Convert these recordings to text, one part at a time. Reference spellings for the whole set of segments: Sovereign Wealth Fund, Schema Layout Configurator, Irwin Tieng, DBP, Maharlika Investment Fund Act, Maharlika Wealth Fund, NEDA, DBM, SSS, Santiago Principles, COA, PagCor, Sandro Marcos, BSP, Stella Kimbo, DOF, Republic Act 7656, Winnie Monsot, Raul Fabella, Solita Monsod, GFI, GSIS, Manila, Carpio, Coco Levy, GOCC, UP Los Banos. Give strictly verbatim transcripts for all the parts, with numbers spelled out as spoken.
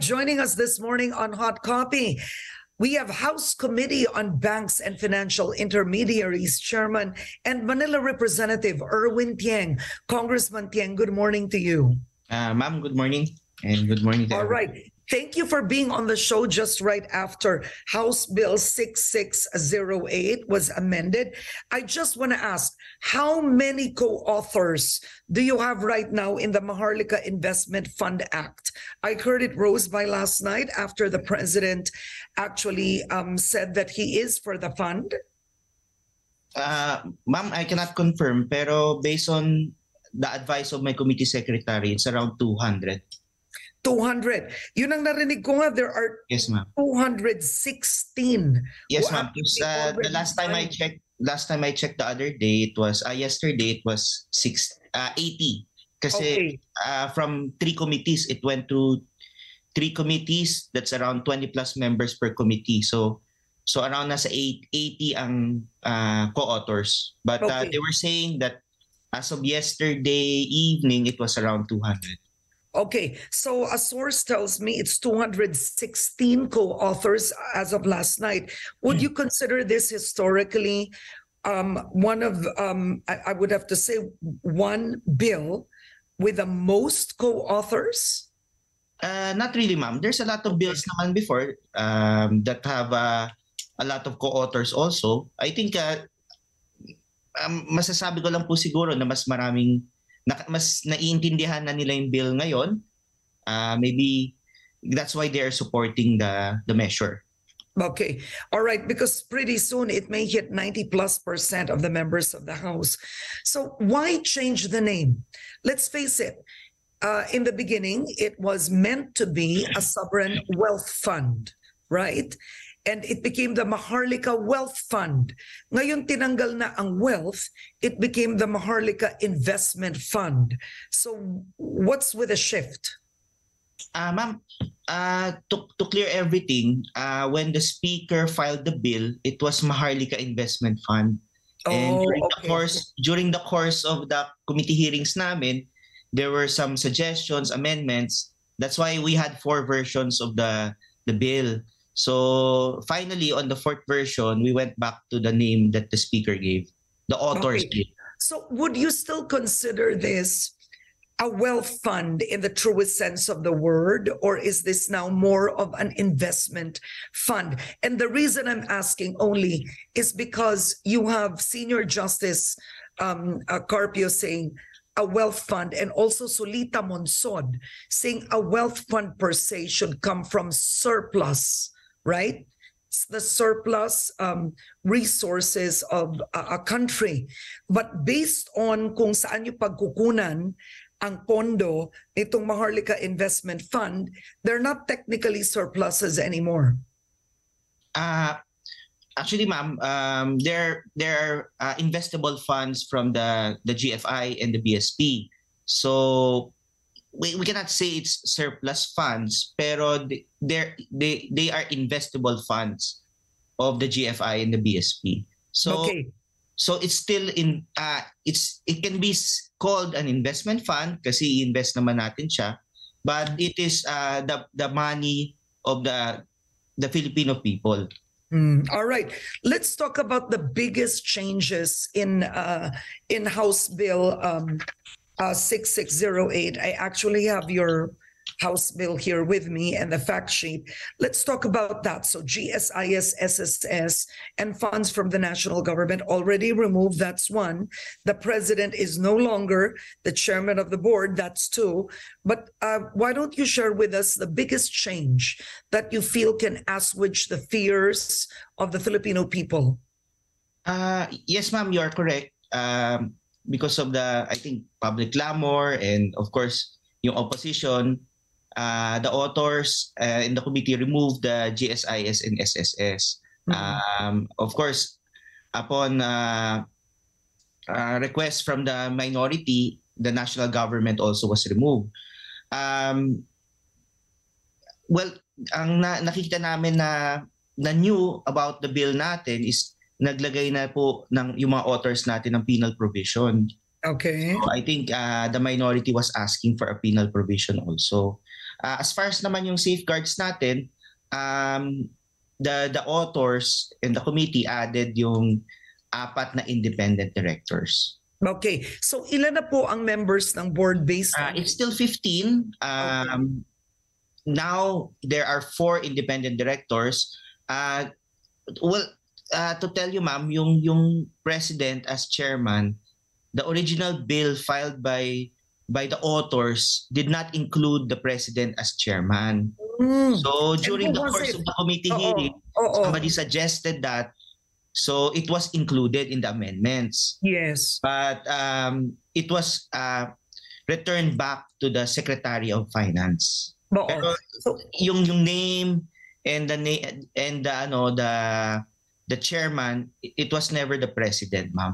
Joining us this morning on Hot Copy, we have House Committee on Banks and Financial Intermediaries Chairman and Manila Representative Irwin Tieng. Congressman Tieng, good morning to you. Uh, Ma'am, good morning and good morning to All everyone. Right. Thank you for being on the show just right after House Bill six six zero eight was amended. I just want to ask, how many co-authors do you have right now in the Maharlika Investment Fund Act? I heard it rose by last night after the president actually um, said that he is for the fund. Uh, Ma'am, I cannot confirm, pero based on the advice of my committee secretary, it's around two hundred. two hundred. Yun ang narinig ko nga, there are yes, two hundred sixteen. Yes, ma'am. Uh, the last time I checked, last time I checked the other day, it was, uh, yesterday, it was six, uh, eighty. Kasi okay. uh, from three committees, it went to three committees, that's around twenty plus members per committee. So, so around nasa eight, eighty ang uh, co-authors. But okay. uh, they were saying that as of yesterday evening, it was around two hundred. Okay, so a source tells me it's two hundred sixteen co-authors as of last night. Would you consider this historically um, one of, um, I, I would have to say, one bill with the most co-authors? Uh, not really, ma'am. There's a lot of bills naman before um, that have uh, a lot of co-authors also. I think uh, um, masasabi ko lang po siguro na mas maraming Na, mas naiintindihan na nila yung bill ngayon, uh, maybe that's why they're supporting the, the measure. Okay. All right. Because pretty soon it may hit ninety plus percent of the members of the House. So why change the name? Let's face it. Uh, in the beginning, it was meant to be a sovereign wealth fund, right? And it became the Maharlika Wealth Fund. Ngayon tinanggal na ang wealth, it became the Maharlika Investment Fund. So what's with the shift? Uh, Ma'am, uh, to, to clear everything, uh, when the Speaker filed the bill, it was Maharlika Investment Fund. Oh, and during, okay. the course, during the course of the committee hearings namin, there were some suggestions, amendments. That's why we had four versions of the, the bill. So finally, on the fourth version, we went back to the name that the speaker gave, the authors okay. gave. So would you still consider this a wealth fund in the truest sense of the word, or is this now more of an investment fund? And the reason I'm asking only is because you have Senior Justice um, uh, Carpio saying a wealth fund, and also Solita Monsod saying a wealth fund per se should come from surplus. Right? It's the surplus um, resources of a, a country. But based on kung saan yung pagkukunan ang pondo nitong Maharlika Investment Fund, they're not technically surpluses anymore. Uh, actually, ma'am, um, they're, they're uh, investable funds from the, the G F I and the B S P. So We, we cannot say it's surplus funds, pero they're, they they are investable funds of the G F I and the B S P. So okay. so it's still in uh, it's it can be called an investment fund kasi invest naman natin siya, but it is uh, the the money of the the Filipino people. Mm, all right. Let's talk about the biggest changes in uh, in House Bill Um, Uh, six six zero eight. I actually have your House Bill here with me and the fact sheet. Let's talk about that. So G S I S, S S S, and funds from the national government already removed. That's one. The president is no longer the chairman of the board. That's two. But uh, why don't you share with us the biggest change that you feel can assuage the fears of the Filipino people? Uh, yes, ma'am, you're correct. Um, Because of the, I think, public clamor and, of course, yung opposition, uh, the authors uh, in the committee removed the G S I S and S S S. Mm-hmm. um, of course, upon uh, uh, request from the minority, the national government also was removed. Um, well, ang na nakita namin na, na new about the bill natin is naglagay na po ng yung mga authors natin ng penal provision. Okay. So I think uh, the minority was asking for a penal provision also. Uh, as far as naman yung safeguards natin, um, the, the authors and the committee added yung apat na independent directors. Okay. So ilan na po ang members ng board based on? Uh, it's still fifteen. Um, okay. Now, there are four independent directors. Uh, well, uh, to tell you, ma'am, yung, yung president as chairman, the original bill filed by by the authors did not include the president as chairman. Mm. So during the course it? of the committee oh, hearing, oh, oh, somebody oh. suggested that. So it was included in the amendments. Yes. But um, it was uh, returned back to the Secretary of Finance. Oh, Pero so, yung yung name and the name and the ano the the chairman, it was never the president, ma'am.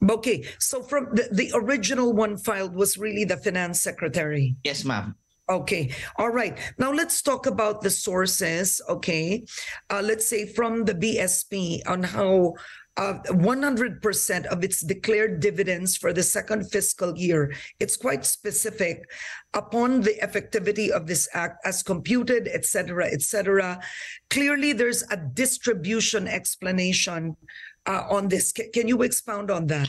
Okay, so from the, the original one filed was really the finance secretary. Yes, ma'am. Okay, all right. Now let's talk about the sources, okay? Uh, let's say from the B S P on how uh, one hundred percent of its declared dividends for the second fiscal year, it's quite specific, upon the effectivity of this act as computed, et cetera, et cetera. Clearly, there's a distribution explanation Uh, on this. C can you expound on that?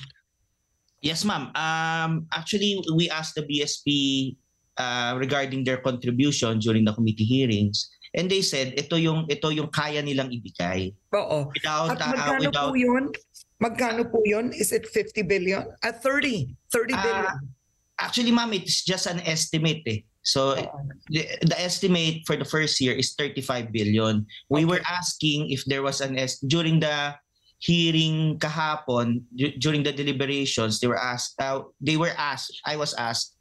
Yes, ma'am. Um, actually, we asked the B S P uh, regarding their contribution during the committee hearings, and they said ito yung ito yung kaya nilang ibigay. Oo. Without, At magkano uh, without... po yun? Magkano po yun? Is it fifty billion? At uh, thirty billion? Actually, ma'am, it's just an estimate. Eh. So uh, the, the estimate for the first year is thirty-five billion. We okay. were asking if there was an est during the hearing kahapon during the deliberations, they were asked. Uh, they were asked. I was asked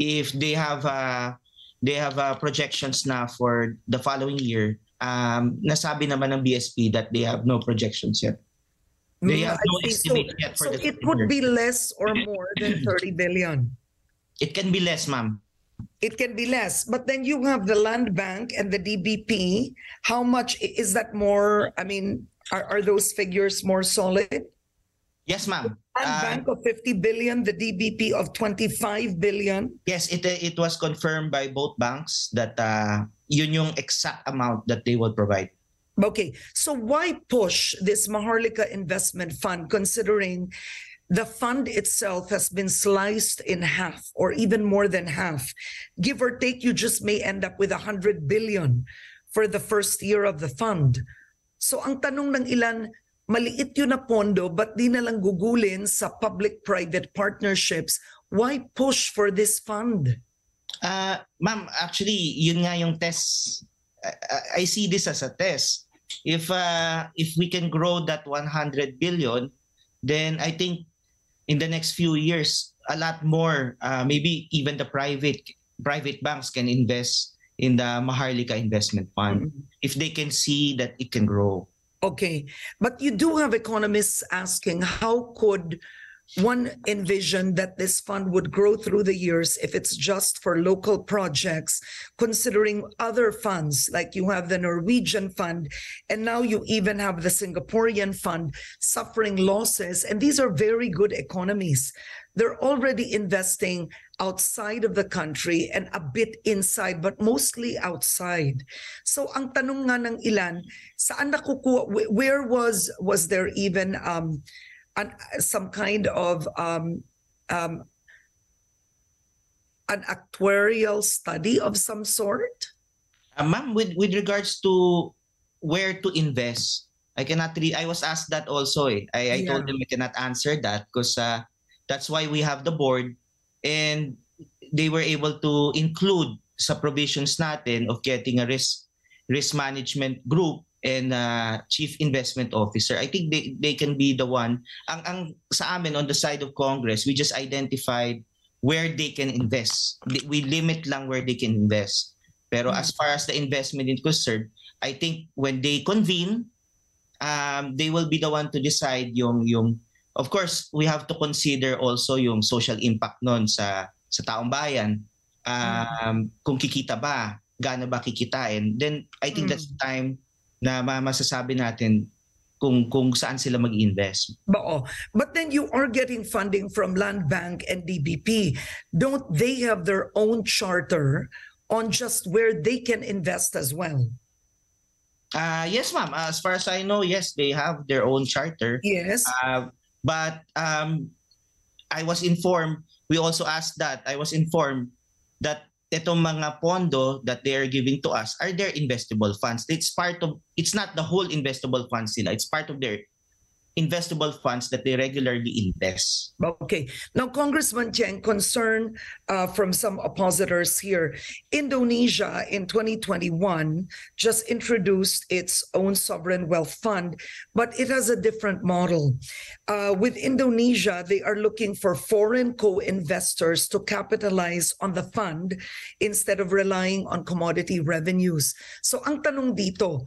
if they have uh, they have uh, projections na for the following year. Um, nasabi naman ng B S P that they have no projections yet. They yeah, have no estimate so, yet for so the. So it future. Would be less or more than thirty billion. It can be less, ma'am. It can be less, but then you have the land bank and the D B P. How much is that more? I mean. Are, are those figures more solid? Yes, ma'am. And uh, bank of fifty billion, the D B P of twenty-five billion. Yes, it it was confirmed by both banks that uh, yun yung exact amount that they will provide. Okay, so why push this Maharlika Investment Fund considering the fund itself has been sliced in half or even more than half? Give or take, you just may end up with one hundred billion for the first year of the fund. So ang tanong ng ilan, maliit yun na pondo, but di na lang gugulin sa public-private partnerships. Why push for this fund? Uh, Ma'am, actually, yun nga yung test. I, I see this as a test. If uh, if we can grow that one hundred billion, then I think in the next few years, a lot more, uh, maybe even the private private banks can invest in the Maharlika Investment Fund, mm-hmm. if they can see that it can grow. Okay, but you do have economists asking how could one envision that this fund would grow through the years if it's just for local projects, considering other funds, like you have the Norwegian fund, and now you even have the Singaporean fund suffering losses, and these are very good economies. They're already investing outside of the country and a bit inside, but mostly outside. So ang tanong nga ng ilan, saan nakukuha, where was was there even um, an, some kind of um, um, an actuarial study of some sort? Uh, Ma'am, with, with regards to where to invest, I cannot, re I was asked that also. Eh. I, I yeah. told them I cannot answer that because uh, that's why we have the board. And they were able to include sa provisions natin of getting a risk risk management group and uh, chief investment officer. I think they, they can be the one. Ang, ang sa amin on the side of Congress, we just identified where they can invest. We limit lang where they can invest. Pero as far as the investment is concerned, I think when they convene, um, they will be the one to decide yung yung. Of course, we have to consider also yung social impact nun sa, sa taong bayan. Um, mm. Kung kikita ba, gaano ba kikitain. Then I think mm. that's the time na masasabi natin kung, kung saan sila mag-invest. But then you are getting funding from Land Bank and D B P. Don't they have their own charter on just where they can invest as well? Uh, yes, ma'am. As far as I know, yes, they have their own charter. Yes. Uh, but um, I was informed, we also asked that, I was informed that itong mga pondo that they are giving to us are their investable funds. It's part of, it's not the whole investable funds nila. It's part of their investable funds that they regularly invest. Okay. Now, Congressman Tieng, concern uh, from some oppositors here. Indonesia in twenty twenty-one just introduced its own sovereign wealth fund, but it has a different model. Uh, with Indonesia, they are looking for foreign co-investors to capitalize on the fund instead of relying on commodity revenues. So, ang tanong dito,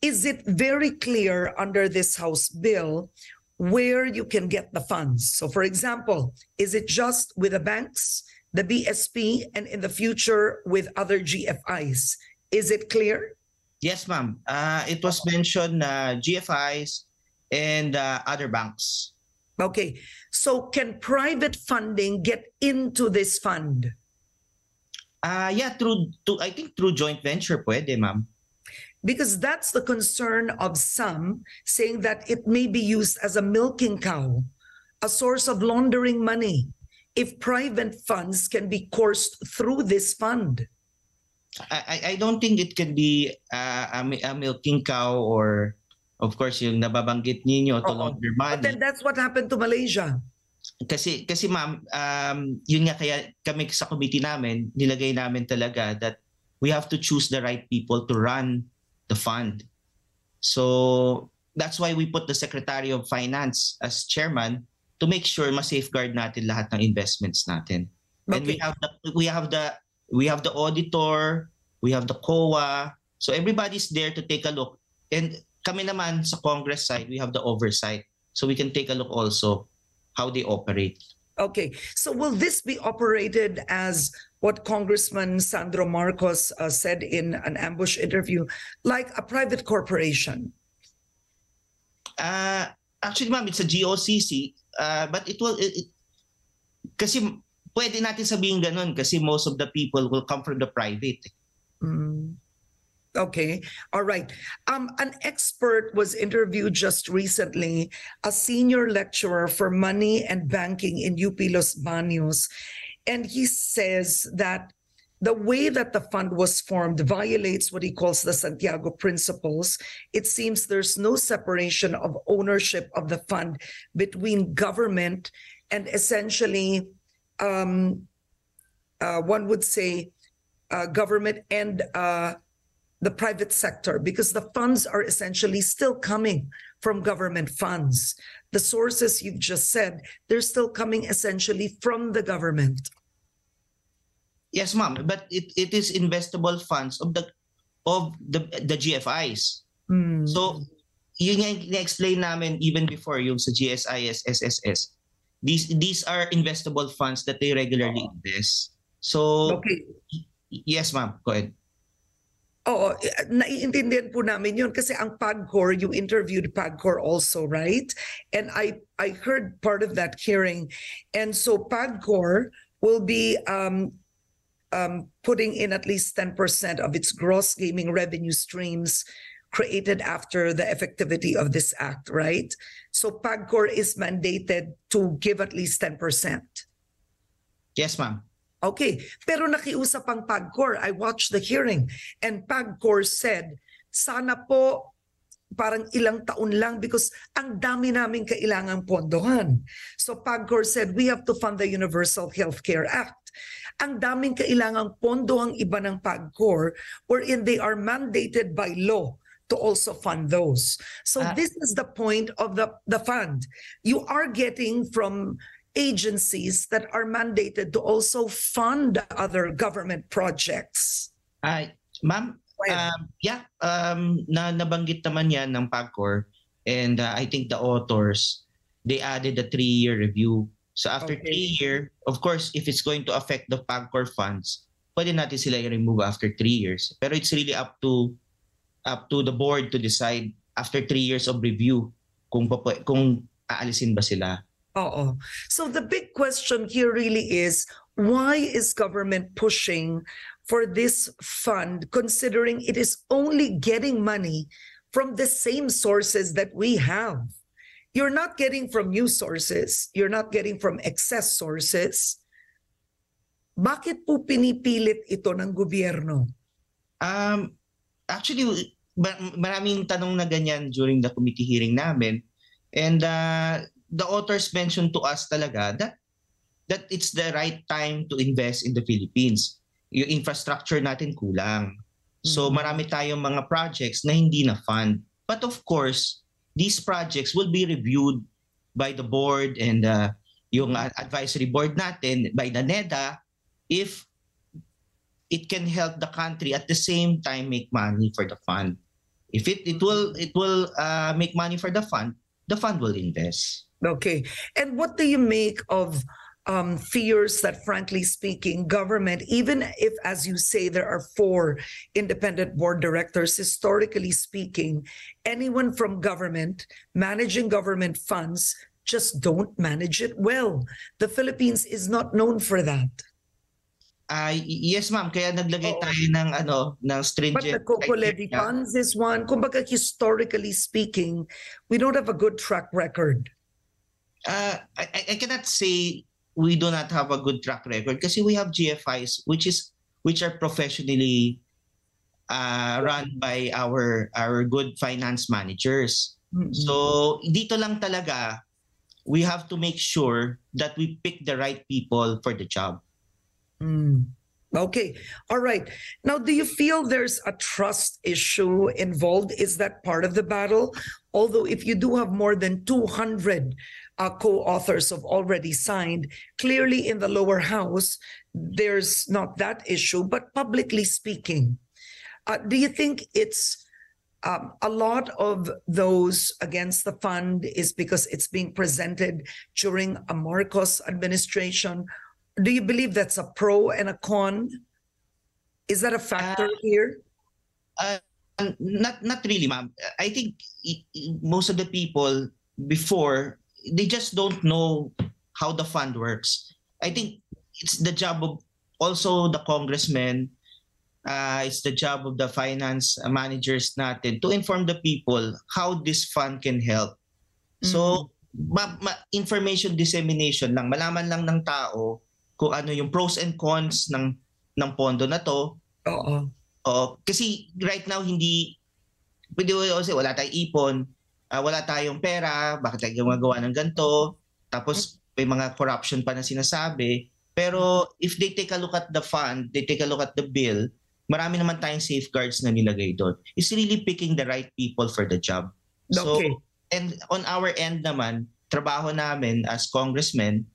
is it very clear under this House bill where you can get the funds? So, for example, is it just with the banks, the B S P, and in the future with other G F Is? Is it clear? Yes, ma'am. Uh, it was mentioned uh, G F Is and uh, other banks. Okay. So, can private funding get into this fund? Uh, yeah, through, to, I think through joint venture pwede, ma'am. Because that's the concern of some, saying that it may be used as a milking cow, a source of laundering money, if private funds can be coursed through this fund. I, I don't think it can be uh, a, a milking cow or, of course, yung nababanggit ninyo to launder money. But then that's what happened to Malaysia. Kasi, kasi ma'am, um, yun nga kaya kami sa committee namin, nilagay namin talaga that we have to choose the right people to run the fund. So that's why we put the Secretary of Finance as chairman to make sure ma-safeguard natin lahat ng investments natin. Okay. And we have the we have the we have the auditor, we have the C O A. So everybody's there to take a look. And kami naman sa Congress side, we have the oversight. So we can take a look also how they operate. Okay. So will this be operated as what Congressman Sandro Marcos uh, said in an ambush interview, like a private corporation? Uh, actually, ma'am, it's a G O C C, uh, but it will, it, it, kasi pwede natin sabihin ganun kasi most of the people will come from the private. Mm. Okay. All right. Um, an expert was interviewed just recently, a senior lecturer for money and banking in U P Los Banos. And he says that the way that the fund was formed violates what he calls the Santiago principles. It seems there's no separation of ownership of the fund between government and essentially, um, uh, one would say, uh, government and uh, the private sector, because the funds are essentially still coming from government funds. The sources you've just said, they're still coming essentially from the government. Yes, ma'am, but it, it is investable funds of the of the the G F Is. Mm. So yun yung na-explain namin even before yung sa G S I S, S S S. These these are investable funds that they regularly invest. So okay. Yes, ma'am, go ahead. Oo, naiintindihan po namin yun kasi ang PagCor, you interviewed PagCor also, right? And I I heard part of that hearing. And so PagCor will be um, um, putting in at least ten percent of its gross gaming revenue streams created after the effectivity of this act, right? So PagCor is mandated to give at least ten percent. Yes, ma'am. Okay, pero nakiusap ang PagCor. I watched the hearing and PagCor said, sana po parang ilang taon lang because ang dami namin kailangang pondohan. So PagCor said, we have to fund the Universal Healthcare Act. Ang daming kailangang pondohang iba ng PagCor wherein they are mandated by law to also fund those. So uh, this is the point of the, the fund. You are getting from agencies that are mandated to also fund other government projects. Ay, ma'am, um, yeah, um, na nabanggit naman yan ng PagCor and uh, I think the authors, they added a three-year review. So after okay. three year, of course, if it's going to affect the PagCor funds, pwede natin sila i-remove after three years. Pero it's really up to up to the board to decide after three years of review kung kung aalisin ba sila. Uh-oh. So the big question here really is, why is government pushing for this fund, considering it is only getting money from the same sources that we have. You're not getting from new sources. You're not getting from excess sources. Bakit po pinipilit ito ng gobyerno? Um, actually, maraming tanong na ganyan during the committee hearing namin. And uh, the authors mentioned to us talaga that, that it's the right time to invest in the Philippines. Yung infrastructure natin kulang. So marami tayong mga projects na hindi na-fund. But of course, these projects will be reviewed by the board and uh, yung advisory board natin, by the NEDA, if it can help the country at the same time make money for the fund. If it, it will, it will uh, make money for the fund, the fund will invest. Okay. And what do you make of Um, fears that, frankly speaking, government, even if, as you say, there are four independent board directors, historically speaking, anyone from government managing government funds just don't manage it well. The Philippines is not known for that. Uh, yes, ma'am. Kaya naglagay oh. tayo ng, ano, ng stringent... But the Coco Levy funds is one. Kumbaga, historically speaking, we don't have a good track record. Uh, I, I cannot say... we do not have a good track record kasi we have G F Is which is which are professionally uh, run by our our good finance managers. Mm-hmm. So dito lang talaga we have to make sure that we pick the right people for the job. Mm. Okay. All right. Now, do you feel there's a trust issue involved? Is that part of the battle? Although if you do have more than two hundred Uh, co-authors have already signed. Clearly in the lower house, there's not that issue, but publicly speaking, uh, do you think it's um, a lot of those against the fund is because it's being presented during a Marcos administration? Do you believe that's a pro and a con? Is that a factor uh, here? Uh, not, not really, ma'am. I think most of the people before they just don't know how the fund works. I think it's the job of also the congressmen, uh, it's the job of the finance managers natin to inform the people how this fund can help. Mm-hmm. So ma ma information dissemination lang, malaman lang ng tao kung ano yung pros and cons ng, ng pondo na to. Oo. Uh, kasi right now, hindi, pwede ko kasi wala tayong ipon, Uh, wala tayong pera, bakit tayo gumagawa ng ganito, tapos may mga corruption pa na sinasabi. Pero if they take a look at the fund, they take a look at the bill, marami naman tayong safeguards na nilagay doon. It's really picking the right people for the job. Okay. So, and on our end naman, trabaho namin as congressmen,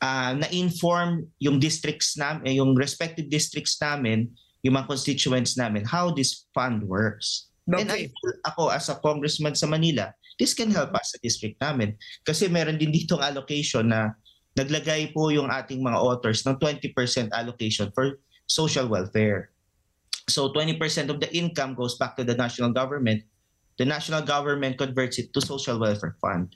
uh, na-inform yung districts namin, yung respective districts namin, yung mga constituents namin, how this fund works. Okay. And I feel ako as a congressman sa Manila, this can help us sa district namin. Kasi meron din ditong allocation na naglagay po yung ating mga authors ng twenty percent allocation for social welfare. So twenty percent of the income goes back to the national government. The national government converts it to social welfare fund.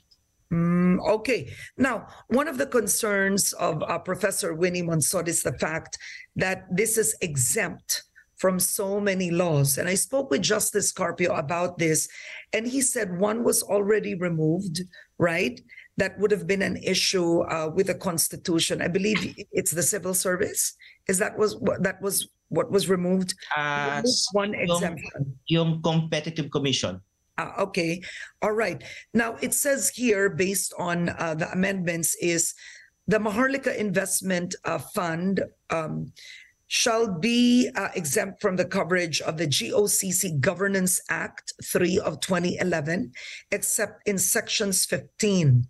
Mm, okay. Now, one of the concerns of uh, Professor Winnie Monsot is the fact that this is exempt from so many laws. And I spoke with Justice Carpio about this, and he said one was already removed, right? That would have been an issue uh, with the Constitution. I believe it's the civil service. Is that was that was what was removed? Uh, one exemption. Yung competitive commission. Ah, okay. All right. Now, it says here, based on uh, the amendments, is the Maharlika Investment uh, Fund um, shall be uh, exempt from the coverage of the G O C C Governance Act three of twenty eleven, except in sections fifteen,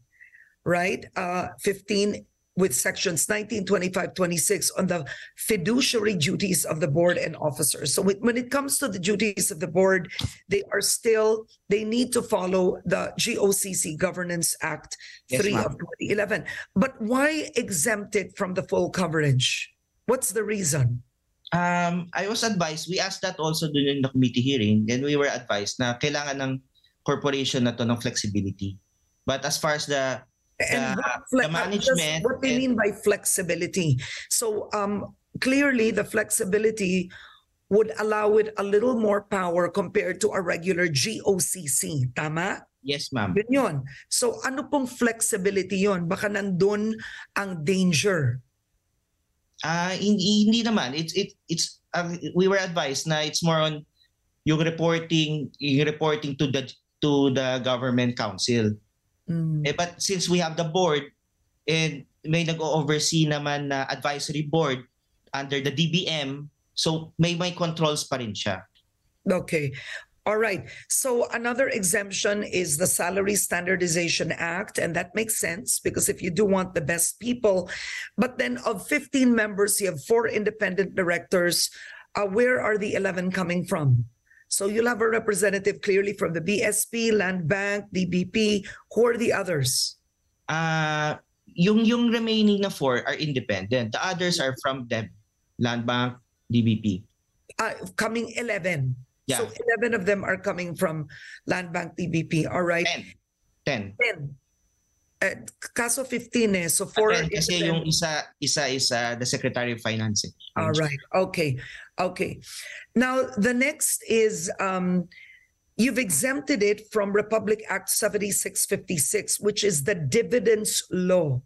right? Uh, fifteen with sections nineteen, twenty-five, twenty-six on the fiduciary duties of the board and officers. So when it comes to the duties of the board, they are still, they need to follow the G O C C Governance Act three yes, of twenty eleven. But why exempt it from the full coverage? What's the reason? Um, I was advised, we asked that also during the committee hearing, and we were advised na kailangan ng corporation na to ng flexibility. But as far as the, the, and what the management... What do you mean by flexibility? So um, clearly the flexibility would allow it a little more power compared to a regular G O C C. Tama? Yes, ma'am. Yun yun. So ano pong flexibility yun? Baka nandun ang danger. Uh, hindi, hindi naman. It's, it, it's, uh, we were advised na it's more on yung reporting, yung reporting to the, to the government council. Mm. Eh, but since we have the board and may nag-oversee naman na advisory board under the D B M, so may may controls pa rin siya. Okay. All right. So another exemption is the Salary Standardization Act, and that makes sense because if you do want the best people, but then of fifteen members, you have four independent directors. Uh, where are the eleven coming from? So you'll have a representative clearly from the B S P, Land Bank, D B P. Who are the others? Uh, yung yung remaining na four are independent. The others are from D B M, Land Bank, D B P. Uh, coming eleven. Yeah. So eleven of them are coming from Land Bank, D B P. All right. ten. ten. ten. Uh, kaso fifteen eh. So four. ten kasi yung isa, isa is uh, the Secretary of Finance. All right. Okay. Okay. Now, the next is um, you've exempted it from Republic Act seventy-six fifty-six, which is the dividends law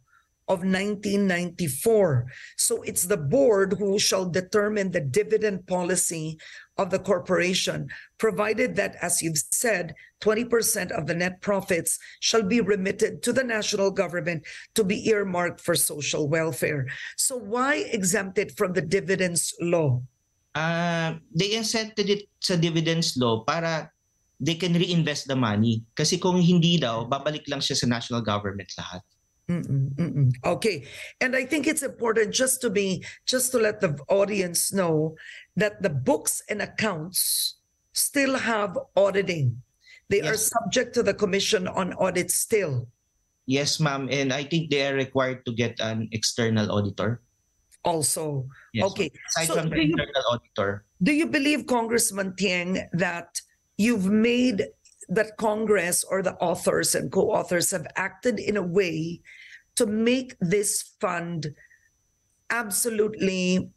of nineteen ninety-four. So it's the board who shall determine the dividend policy of the corporation, provided that, as you've said, twenty percent of the net profits shall be remitted to the national government to be earmarked for social welfare. So why exempt it from the dividends law? Uh, they exempted it sa dividends law para they can reinvest the money. Kasi kung hindi daw, babalik lang siya sa national government lahat. Mm-mm, mm-mm. Okay, and I think it's important just to be just to let the audience know that the books and accounts still have auditing. They yes. are subject to the Commission on Audit still. Yes, ma'am, and I think they are required to get an external auditor. Also, yes, okay. Aside so from the internal you, auditor, do you believe, Congressman Tieng, that you've made? that Congress or the authors and co-authors have acted in a way to make this fund absolutely,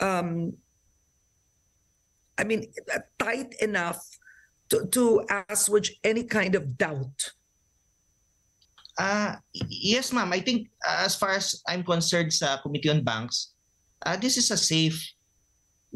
um, I mean, tight enough to, to assuage any kind of doubt? Uh, yes, ma'am. I think uh, as far as I'm concerned sa Committee on Banks, uh, this is a safe,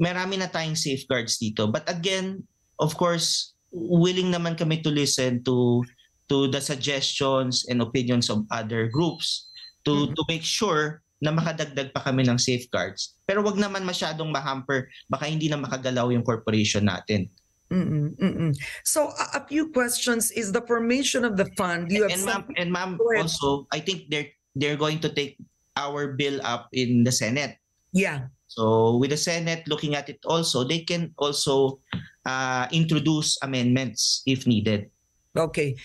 marami na tayong safeguards dito. But again, of course, willing naman kami to listen to to the suggestions and opinions of other groups to mm-hmm. to make sure na makadagdag pa kami ng safeguards, pero wag naman masyadong ma-hamper, baka hindi na makagalaw yung corporation natin. Mm-mm, mm-mm. So a, a few questions is the formation of the fund. You have and ma'am and ma'am also I think they're they're going to take our bill up in the Senate. Yeah. So with the Senate looking at it also, they can also uh, introduce amendments if needed. Okay.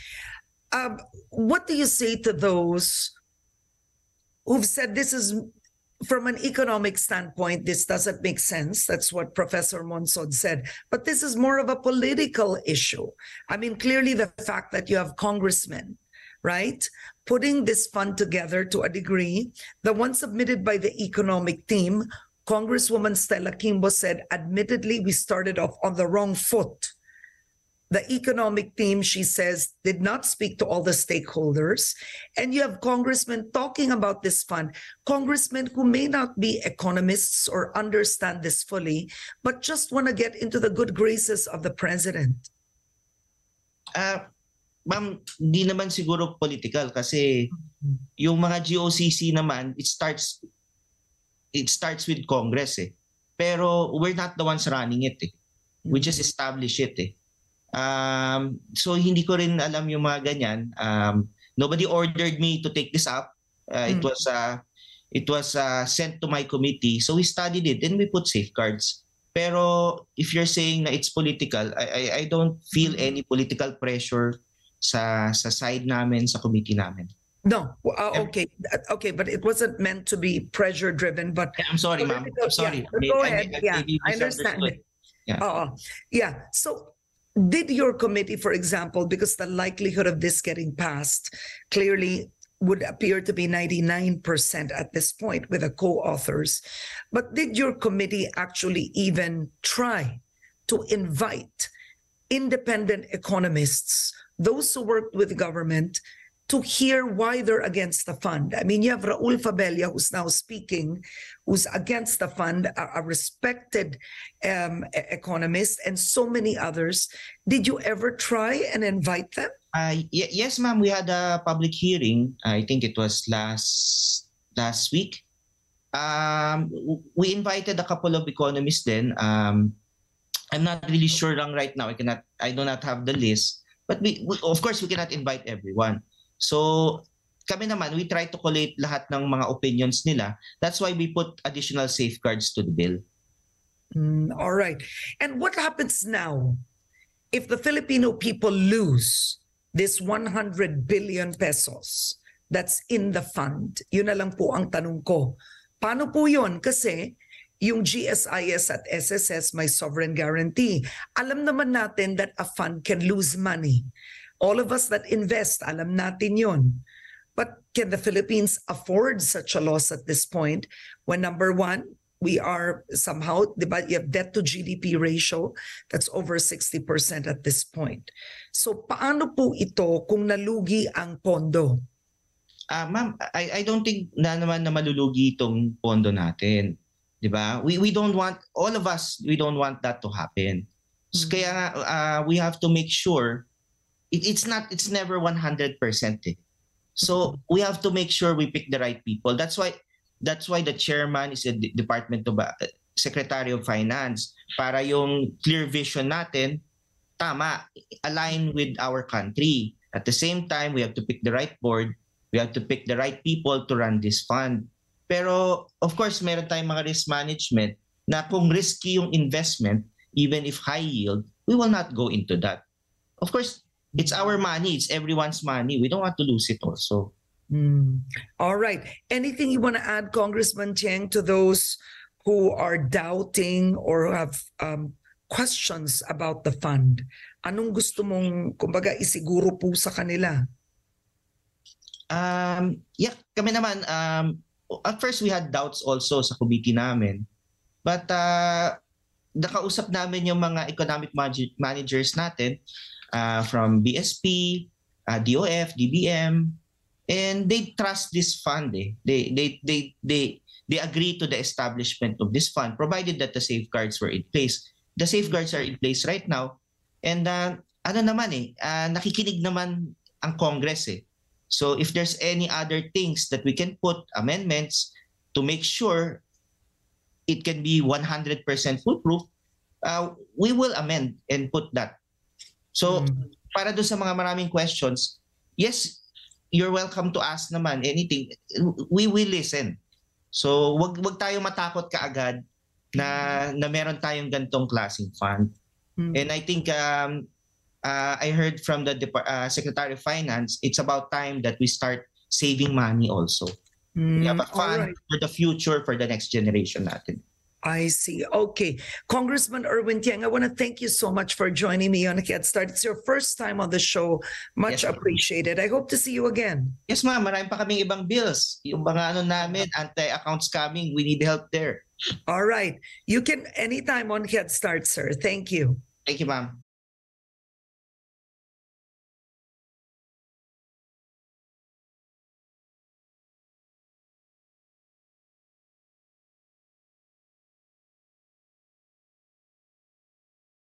Um, what do you say to those who've said this is, from an economic standpoint, this doesn't make sense? That's what Professor Monsod said. But this is more of a political issue. I mean, clearly the fact that you have congressmen, right, putting this fund together to a degree, the one submitted by the economic team, Congresswoman Stella Kimbo said, admittedly, we started off on the wrong foot. The economic team, she says, did not speak to all the stakeholders. And you have congressmen talking about this fund, congressmen who may not be economists or understand this fully, but just want to get into the good graces of the president. Uh, Ma'am, di naman siguro political kasi yung mga G O C C naman, it starts it starts with Congress eh. Pero we're not the ones running it eh. We just establish it eh. Um, so hindi ko rin alam yung mga ganyan. Um, nobody ordered me to take this up. Uh, mm-hmm. It was uh, it was uh, sent to my committee. So we studied it and we put safeguards. Pero if you're saying na it's political, I I, I don't feel any political pressure sa sa side namin, sa committee namin. No, uh, okay, okay, but it wasn't meant to be pressure driven. But yeah, I'm sorry, ma'am. I'm sorry. Yeah, go I, ahead. I, I, yeah, I understand. Yeah. Uh, yeah. So, did your committee, for example, because the likelihood of this getting passed clearly would appear to be ninety-nine percent at this point with the co-authors. But did your committee actually even try to invite independent economists, those who worked with government, to hear why they're against the fund? I mean, you have Raul Fabella, who's now speaking, who's against the fund, a, a respected um, economist, and so many others. Did you ever try and invite them? Uh, yes, ma'am. We had a public hearing. I think it was last last week. Um, we invited a couple of economists then. Um, I'm not really sure right now. I cannot. I do not have the list. But we, we, of course, we cannot invite everyone. So kami naman, we try to collate lahat ng mga opinions nila. That's why we put additional safeguards to the bill. Mm, all right. And what happens now if the Filipino people lose this one hundred billion pesos that's in the fund? Yun na lang po ang tanong ko. Paano po yun? Kasi yung G S I S at S S S may sovereign guarantee. Alam naman natin that a fund can lose money. All of us that invest, alam natin yun. But can the Philippines afford such a loss at this point when, number one, we are somehow, you have debt to G D P ratio that's over sixty percent at this point. So paano po ito kung nalugi ang pondo? Uh, Ma'am, I, I don't think na naman na malulugi itong pondo natin. Diba? We, we don't want, all of us, we don't want that to happen. So, mm-hmm. Kaya uh, we have to make sure it's not, it's never one hundred percent. Eh. So we have to make sure we pick the right people. That's why, that's why the chairman is a department of uh, Secretary of Finance, para yung clear vision natin, tama, align with our country. At the same time, we have to pick the right board. We have to pick the right people to run this fund. Pero of course, meron tayong mga risk management na kung risky yung investment, even if high yield, we will not go into that. Of course, it's our money. It's everyone's money. We don't want to lose it also. Mm. All right. Anything you want to add, Congressman Tieng, to those who are doubting or have um, questions about the fund? Anong gusto mong, kumbaga, isiguro po sa kanila? Um, yeah, kami naman, um, at first we had doubts also sa committee namin. But uh, nakausap namin yung mga economic managers natin, Uh, from B S P, uh, D O F, D B M, and they trust this fund. Eh. They, they, they, they, they agree to the establishment of this fund, provided that the safeguards were in place. The safeguards are in place right now, and uh, ano naman eh, uh, nakikinig naman ang Congress eh. So if there's any other things that we can put amendments to make sure it can be one hundred percent foolproof, uh, we will amend and put that. So, para doon sa mga maraming questions, yes, you're welcome to ask naman anything. We will listen. So, wag wag tayo matakot kaagad na na meron tayong ganitong klaseng fund. Mm-hmm. And I think um, uh, I heard from the uh, Secretary of Finance, it's about time that we start saving money also. Mm-hmm. We have a fund right for the future, for the next generation natin. I see. Okay. Congressman Irwin Tieng, I want to thank you so much for joining me on Kiat Start. It's your first time on the show. Much yes, appreciated. I hope to see you again. Yes, ma'am. Maraming pa kaming ibang bills. Yung mga ano namin, anti-accounts coming. We need help there. All right. You can anytime on Kiat Start, sir. Thank you. Thank you, ma'am.